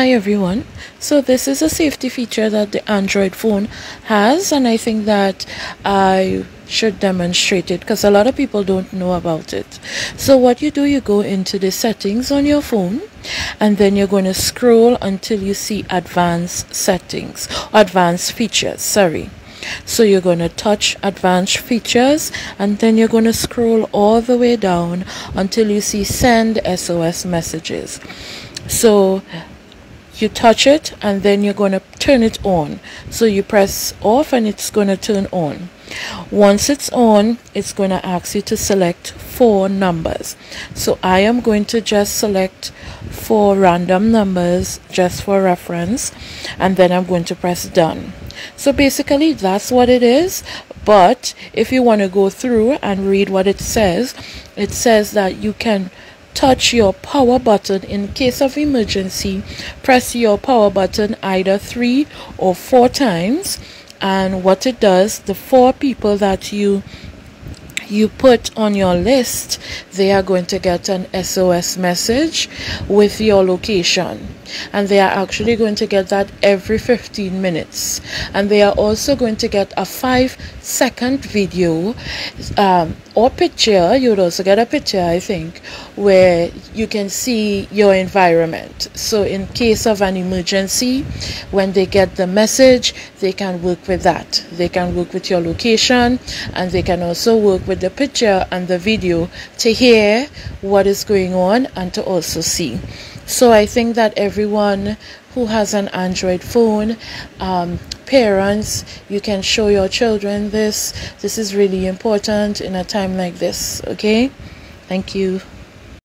Hi everyone, so this is a safety feature that the Android phone has, and I think that I should demonstrate it because a lot of people don't know about it. So what you do, you go into the settings on your phone and then you're going to scroll until you see advanced settings, advanced features, sorry. So you're going to touch advanced features and then you're going to scroll all the way down until you see send SOS messages. So you touch it and then you're going to turn it on. So you press off and it's going to turn on. Once it's on, it's going to ask you to select 4 numbers. So I am going to just select 4 random numbers just for reference, and then I'm going to press done. So basically that's what it is. But if you want to go through and read what it says that you can touch your power button in case of emergency. Press your power button either 3 or 4 times, and what it does, the 4 people that you put on your list, they are going to get an SOS message with your location, and they are actually going to get that every 15 minutes, and they are also going to get a 5-second video or picture. You would also get a picture, I think, where you can see your environment. So in case of an emergency, when they get the message, they can work with that. They can work with your location, and they can also work with the picture and the video to hear what is going on and to also see. So I think that everyone who has an Android phone, parents, you can show your children this. This is really important in a time like this, okay? Thank you.